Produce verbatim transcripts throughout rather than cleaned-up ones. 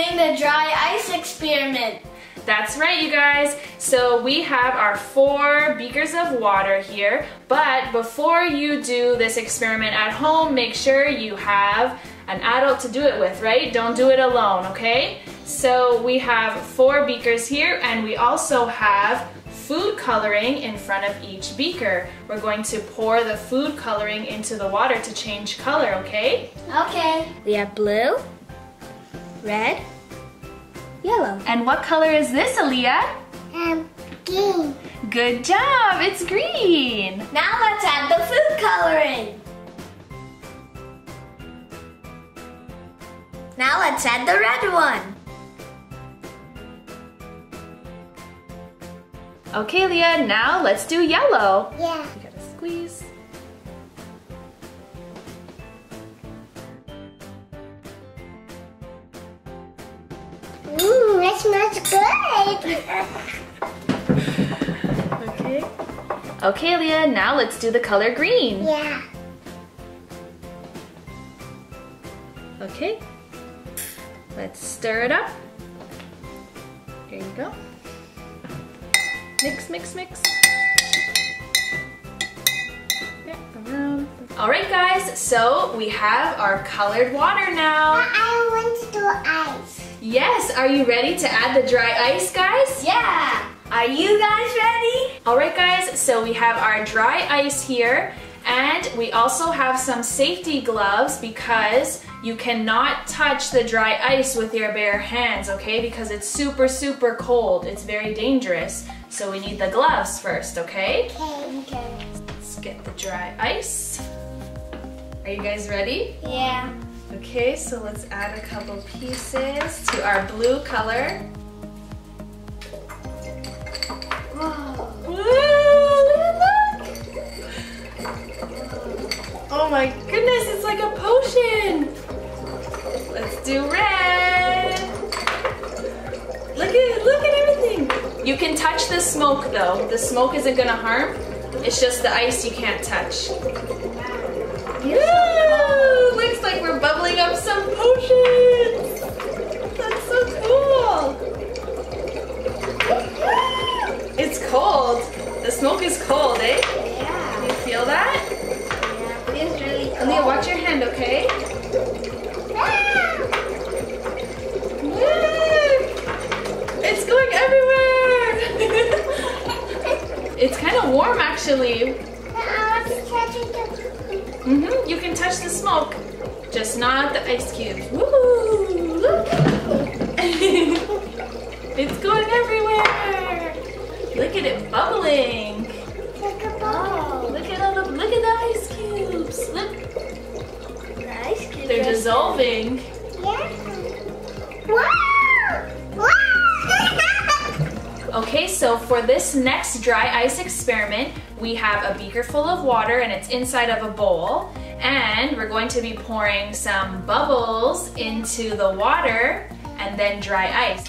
doing the dry ice experiment. That's right, you guys. So we have our four beakers of water here, but before you do this experiment at home, make sure you have an adult to do it with, right? Don't do it alone, okay? So we have four beakers here, and we also have food coloring in front of each beaker. We're going to pour the food coloring into the water to change color, okay? Okay. We have blue, red, yellow. And what color is this, Aaliyah? Um, green. Good job, it's green. Now let's add the food coloring. Now let's add the red one. Okay, Leah, now let's do yellow. Yeah. You gotta squeeze. Mmm, that smells good. Okay. Okay, Leah, now let's do the color green. Yeah. Okay. Let's stir it up. There you go. Mix, mix, mix. Yeah, around. All right, guys, so we have our colored water now. Now I want to do ice. Yes, are you ready to add the dry ice, guys? Yeah. Are you guys ready? All right, guys, so we have our dry ice here, and we also have some safety gloves because you cannot touch the dry ice with your bare hands, okay? Because it's super, super cold. It's very dangerous. So we need the gloves first, okay? Okay, okay. Let's get the dry ice. Are you guys ready? Yeah. Okay, so let's add a couple pieces to our blue color. Whoa. Woo, look! Oh my goodness, it's like a potion! Let's do red! Look at, look at everything! You can touch the smoke though. The smoke isn't gonna harm. It's just the ice you can't touch. Woo! Looks like we're bubbling up some potions. That's so cool. It's cold. The smoke is cold, eh? Yeah. Can you feel that? Yeah, it is really cold. Aaliyah, watch your hand, okay? Look! It's going everywhere. It's kind of warm, actually. Mm-hmm. You can touch the smoke, just not the ice cubes. Woo! Look! It's going everywhere. Look at it bubbling. Oh, look at all the look at the ice cubes. Look. The ice cubes. They're dissolving. Yeah. Wow! Wow! Okay, so for this next dry ice experiment, we have a beaker full of water and it's inside of a bowl. And we're going to be pouring some bubbles into the water and then dry ice.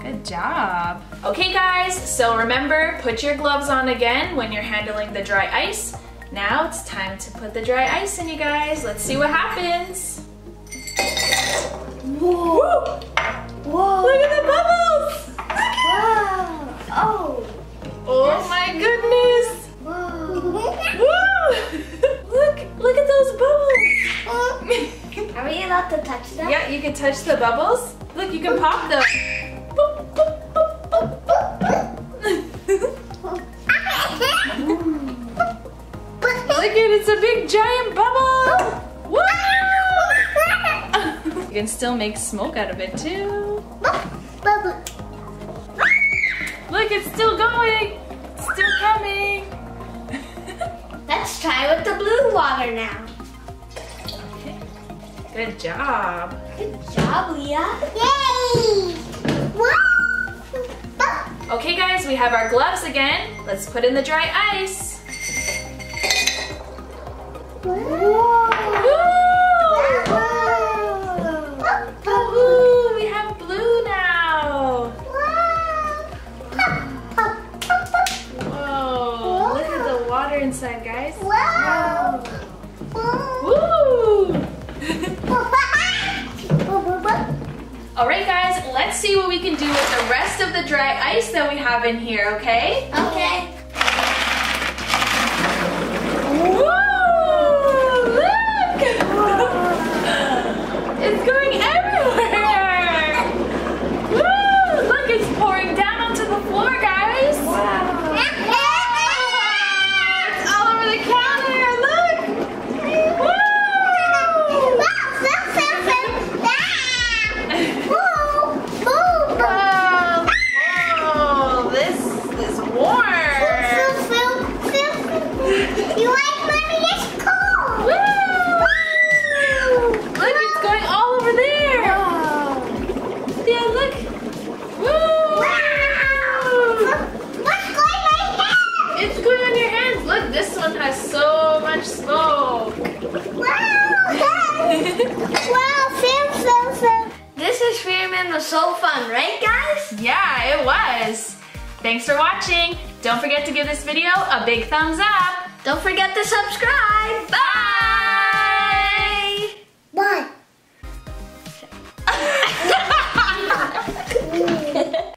Good job. Okay guys, so remember, put your gloves on again when you're handling the dry ice. Now it's time to put the dry ice in, you guys. Let's see what happens. Whoa! Whoa. Whoa. Look at the bubbles! Wow! Oh! Oh my goodness! Whoa! Look! Look at those bubbles! Are we allowed to touch them? Yeah, you can touch the bubbles. Look, you can pop them. Look at it, it's a big giant bubble! Whoa! You can still make smoke out of it too. Bubble! Look, it's still going! It's still coming! Let's try with the blue water now. Okay. Good job. Good job, Leah. Yay! Whoa. Okay guys, we have our gloves again. Let's put in the dry ice. Whoa! Whoa. Whoa. Whoa. Whoa. We have blue now. Inside, guys. Wow! Woo! Alright guys, let's see what we can do with the rest of the dry ice that we have in here, okay? Okay. Whoa! Look! It's going everywhere! Woo! Look, it's pouring down onto the floor, guys! Wow! Was so fun, right guys? Yeah, it was. Thanks for watching. Don't forget to give this video a big thumbs up. Don't forget to subscribe. Bye!